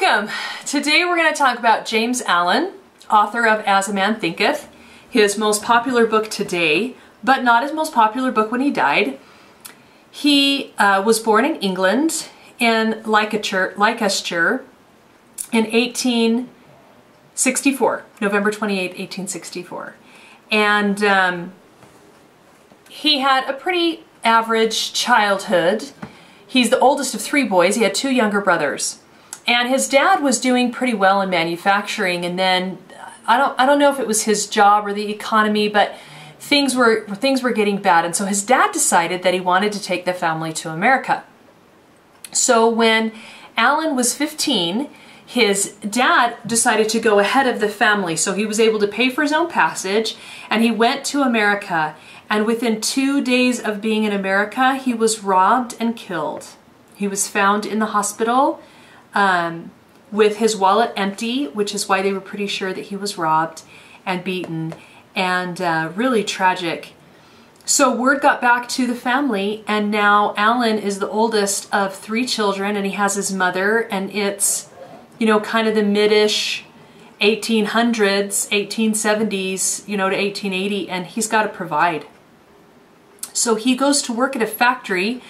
Welcome! Today we're going to talk about James Allen, author of As a Man Thinketh, his most popular book today, but not his most popular book when he died. He was born in England, in Leicestershire, in 1864, November 28, 1864. And he had a pretty average childhood. He's the oldest of three boys. He had two younger brothers. And his dad was doing pretty well in manufacturing, and then I don't know if it was his job or the economy, but things were getting bad, and so his dad decided that he wanted to take the family to America. So when Allen was 15, his dad decided to go ahead of the family, so he was able to pay for his own passage, and he went to America, and within 2 days of being in America, he was robbed and killed. He was found in the hospital with his wallet empty, which is why they were pretty sure that he was robbed and beaten, and really tragic. So word got back to the family, and now Allen is the oldest of three children, and he has his mother, and it's, you know, kind of the mid-ish 1800s, 1870s, you know, to 1880, and he's got to provide. So he goes to work at a factory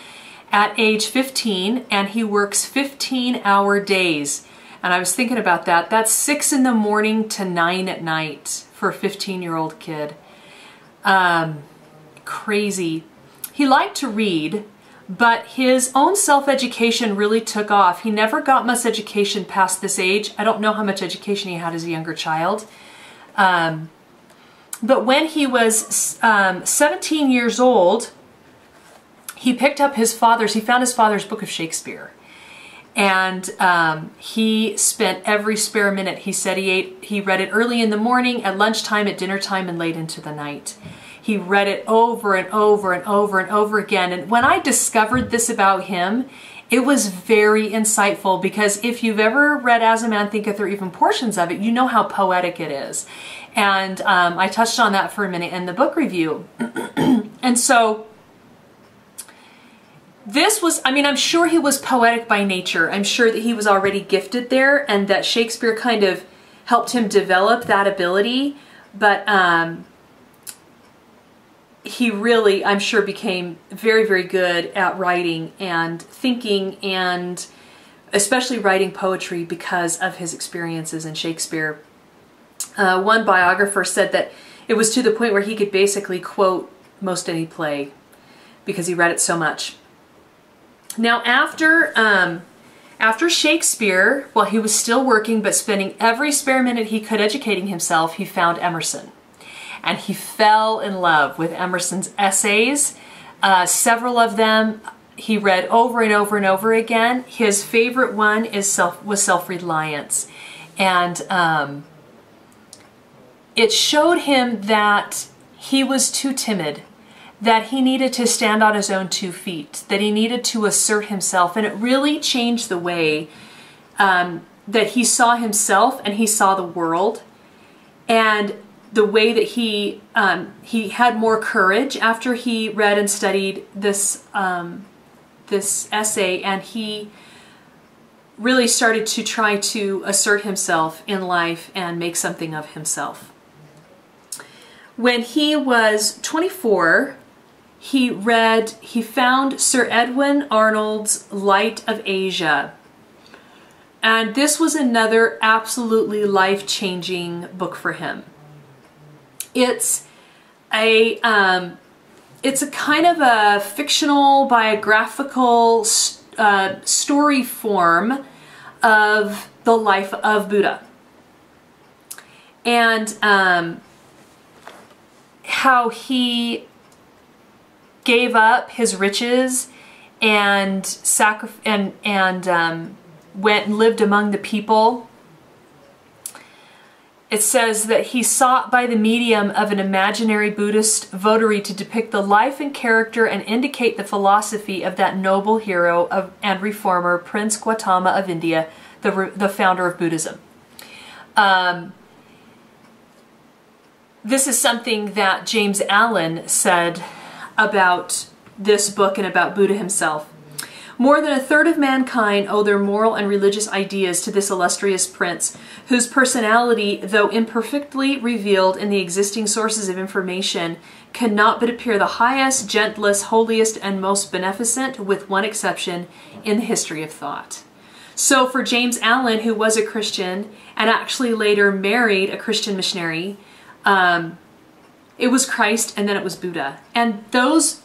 at age 15, and he works 15-hour days. And I was thinking about that. That's 6 in the morning to 9 at night for a 15-year-old kid. Crazy. He liked to read, but his own self-education really took off. He never got much education past this age. I don't know how much education he had as a younger child. But when he was 17 years old, he picked up his father's, he found his father's book of Shakespeare, and he spent every spare minute. He said he read it early in the morning, at lunchtime, at dinner time, and late into the night. He read it over and over and over and over again. And when I discovered this about him, it was very insightful, because if you've ever read As a Man Thinketh, or even portions of it, you know how poetic it is. And I touched on that for a minute in the book review. And so this was, I mean, I'm sure he was poetic by nature. I'm sure that he was already gifted there, and that Shakespeare kind of helped him develop that ability. But he really, I'm sure, became very, very good at writing and thinking, and especially writing poetry, because of his experiences in Shakespeare. One biographer said that it was to the point where he could basically quote most any play, because he read it so much. Now after Shakespeare, while he was still working but spending every spare minute he could educating himself, he found Emerson. And he fell in love with Emerson's essays. Several of them he read over and over and over again. His favorite one is Self-Reliance. And it showed him that he was too timid, that he needed to stand on his own 2 feet, that he needed to assert himself, and it really changed the way that he saw himself, and he saw the world, and the way that he had more courage after he read and studied this, this essay, and he really started to try to assert himself in life and make something of himself. When he was 24, he found Sir Edwin Arnold's Light of Asia. And this was another absolutely life-changing book for him. It's a kind of a fictional, biographical story form of the life of Buddha. And how he gave up his riches and went and lived among the people. It says that he sought by the medium of an imaginary Buddhist votary to depict the life and character and indicate the philosophy of that noble hero and reformer, Prince Gautama of India, the founder of Buddhism. This is something that James Allen said about this book and about Buddha himself. More than a third of mankind owe their moral and religious ideas to this illustrious prince, whose personality, though imperfectly revealed in the existing sources of information, cannot but appear the highest, gentlest, holiest, and most beneficent, with one exception, in the history of thought. So for James Allen, who was a Christian and actually later married a Christian missionary, it was Christ and then it was Buddha. And those,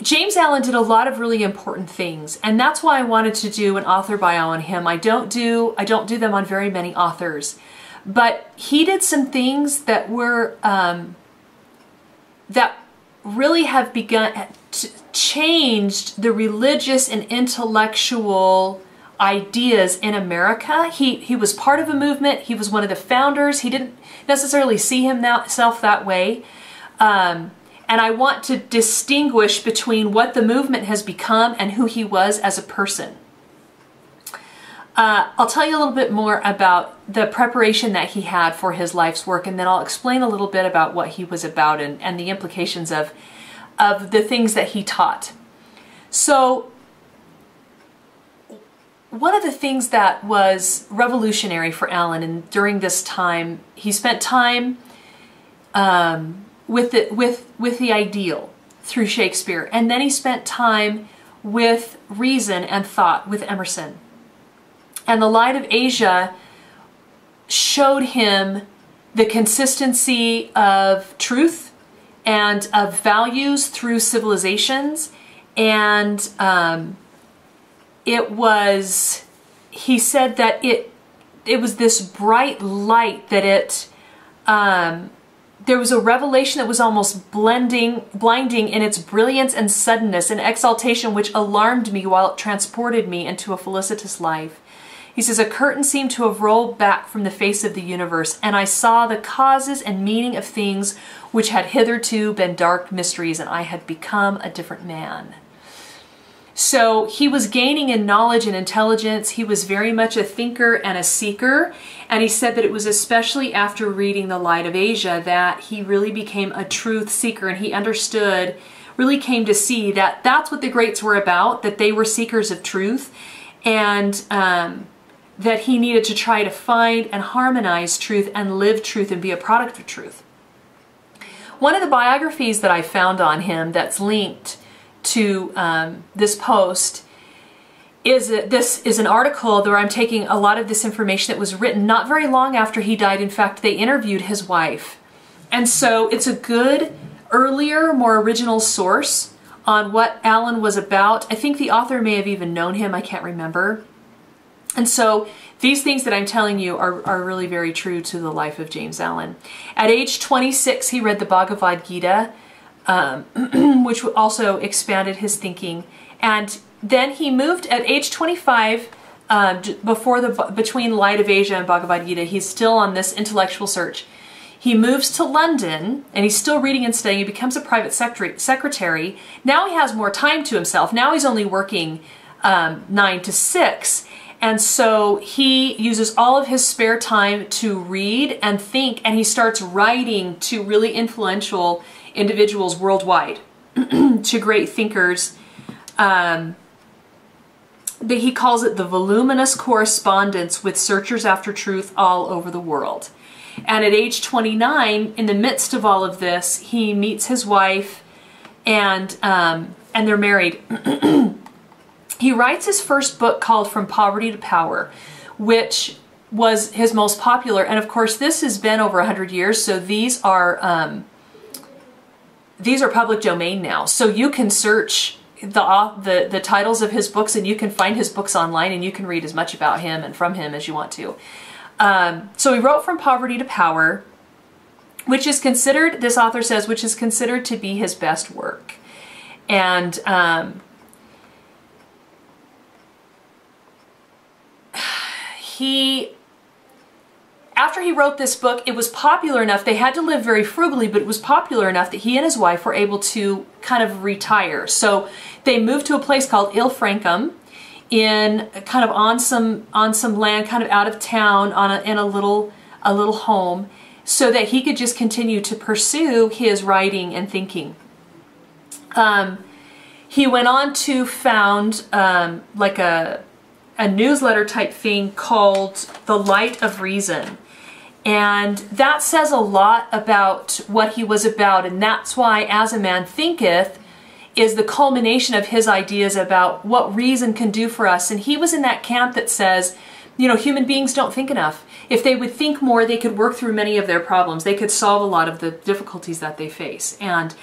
James Allen did a lot of really important things, and that's why I wanted to do an author bio on him. I don't do them on very many authors, but he did some things that were, that really have begun to changed the religious and intellectual ideas in America. He was part of a movement. He was one of the founders. He didn't necessarily see himself that way. And I want to distinguish between what the movement has become and who he was as a person. I'll tell you a little bit more about the preparation that he had for his life's work, and then I'll explain a little bit about what he was about and the implications of the things that he taught. So one of the things that was revolutionary for Allen, and during this time, he spent time with the ideal through Shakespeare, and then he spent time with reason and thought with Emerson. And The Light of Asia showed him the consistency of truth and of values through civilizations, and he said that it was this bright light that there was a revelation that was almost blinding in its brilliance and suddenness, an exaltation which alarmed me while it transported me into a felicitous life. He says, a curtain seemed to have rolled back from the face of the universe, and I saw the causes and meaning of things which had hitherto been dark mysteries, and I had become a different man. So he was gaining in knowledge and intelligence. He was very much a thinker and a seeker. And he said that it was especially after reading The Light of Asia that he really became a truth seeker, and he understood, really came to see that that's what the greats were about, that they were seekers of truth, and that he needed to try to find and harmonize truth and live truth and be a product of truth. One of the biographies that I found on him that's linked to this post is an article where I'm taking a lot of this information that was written not very long after he died. In fact, they interviewed his wife. And so it's a good, earlier, more original source on what Allen was about. I think the author may have even known him, I can't remember. And so these things that I'm telling you are really very true to the life of James Allen. At age 26, he read the Bhagavad Gita, which also expanded his thinking. And then he moved at age 25, between Light of Asia and Bhagavad Gita, he's still on this intellectual search. He moves to London, and he's still reading and studying. He becomes a private secretary. Now he has more time to himself. Now he's only working 9 to 6. And so he uses all of his spare time to read and think, and he starts writing to really influential individuals worldwide, to great thinkers. He calls it the voluminous correspondence with searchers after truth all over the world. And at age 29, in the midst of all of this, he meets his wife, and they're married. He writes his first book called From Poverty to Power, which was his most popular. And of course, this has been over 100 years, so these are public domain now. So you can search the titles of his books, and you can find his books online, and you can read as much about him and from him as you want to. So he wrote From Poverty to Power, which is considered, this author says, which is considered to be his best work. And after he wrote this book, it was popular enough, they had to live very frugally, but it was popular enough that he and his wife were able to kind of retire. So they moved to a place called Ilfracombe, in kind of on some land, kind of out of town, in a little home, so that he could just continue to pursue his writing and thinking. He went on to found like a newsletter type thing called The Light of Reason. And that says a lot about what he was about, and that's why As a Man Thinketh is the culmination of his ideas about what reason can do for us. And he was in that camp that says, you know, human beings don't think enough. If they would think more, they could work through many of their problems. They could solve a lot of the difficulties that they face. And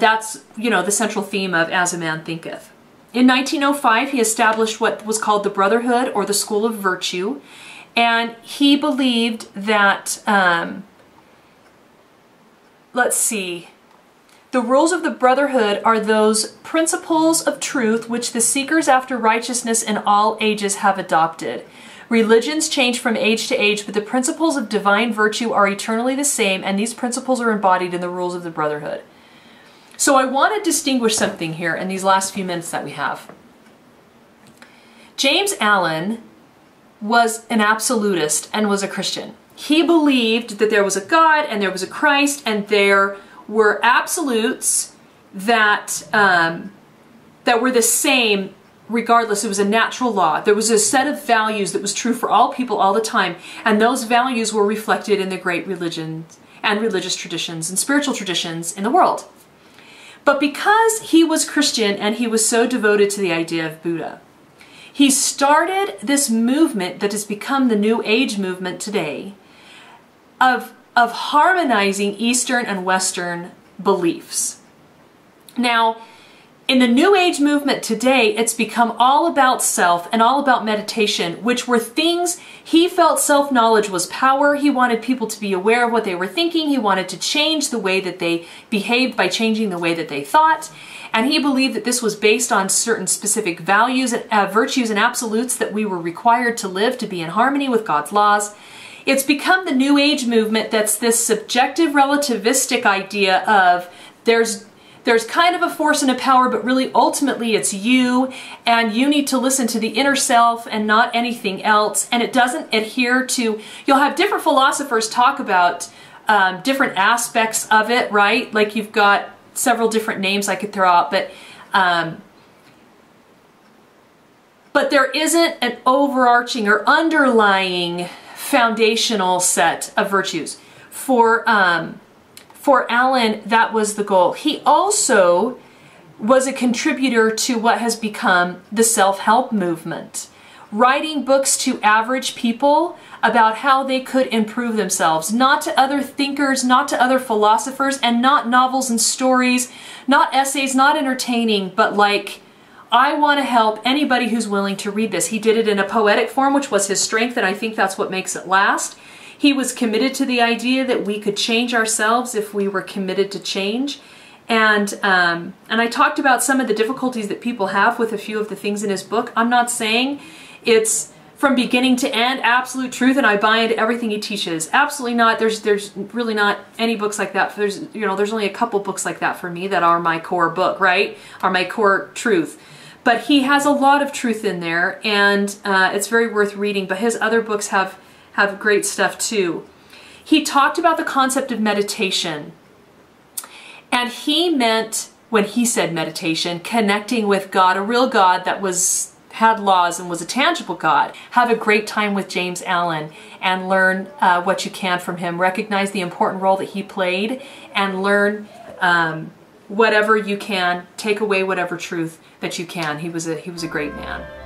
that's, you know, the central theme of As a Man Thinketh. In 1905, he established what was called the Brotherhood, or the School of Virtue. And he believed that, let's see, the rules of the Brotherhood are those principles of truth which the seekers after righteousness in all ages have adopted. Religions change from age to age, but the principles of divine virtue are eternally the same, and these principles are embodied in the rules of the Brotherhood. So I want to distinguish something here in these last few minutes that we have. James Allen was an absolutist and was a Christian. He believed that there was a God and there was a Christ and there were absolutes that that were the same regardless. It was a natural law. There was a set of values that was true for all people all the time, and those values were reflected in the great religions and religious traditions and spiritual traditions in the world. But because he was Christian and he was so devoted to the idea of Buddha, he started this movement that has become the New Age movement today of harmonizing Eastern and Western beliefs. Now, in the New Age movement today, it's become all about self and all about meditation, which were things he felt self-knowledge was power. He wanted people to be aware of what they were thinking. He wanted to change the way that they behaved by changing the way that they thought. And he believed that this was based on certain specific values and virtues and absolutes that we were required to live to be in harmony with God's laws. It's become the New Age movement that's this subjective relativistic idea of there's kind of a force and a power, but really ultimately it's you, and you need to listen to the inner self and not anything else. And it doesn't adhere to, you'll have different philosophers talk about different aspects of it, right? Like you've got several different names I could throw out, but there isn't an overarching or underlying foundational set of virtues. For Allen, that was the goal. He also was a contributor to what has become the self-help movement, writing books to average people about how they could improve themselves, not to other thinkers, not to other philosophers, and not novels and stories, not essays, not entertaining, but like, I want to help anybody who's willing to read this. He did it in a poetic form, which was his strength, and I think that's what makes it last. He was committed to the idea that we could change ourselves if we were committed to change. And I talked about some of the difficulties that people have with a few of the things in his book. I'm not saying it's from beginning to end absolute truth and I buy into everything he teaches. Absolutely not. There's really not any books like that. There's, you know, there's only a couple books like that for me that are my core book, right? Are my core truth. But he has a lot of truth in there, and it's very worth reading. But his other books have great stuff too. He talked about the concept of meditation. And he meant, when he said meditation, connecting with God, a real God that had laws and was a tangible God. Have a great time with James Allen and learn what you can from him. Recognize the important role that he played and learn whatever you can. Take away whatever truth that you can. He was a great man.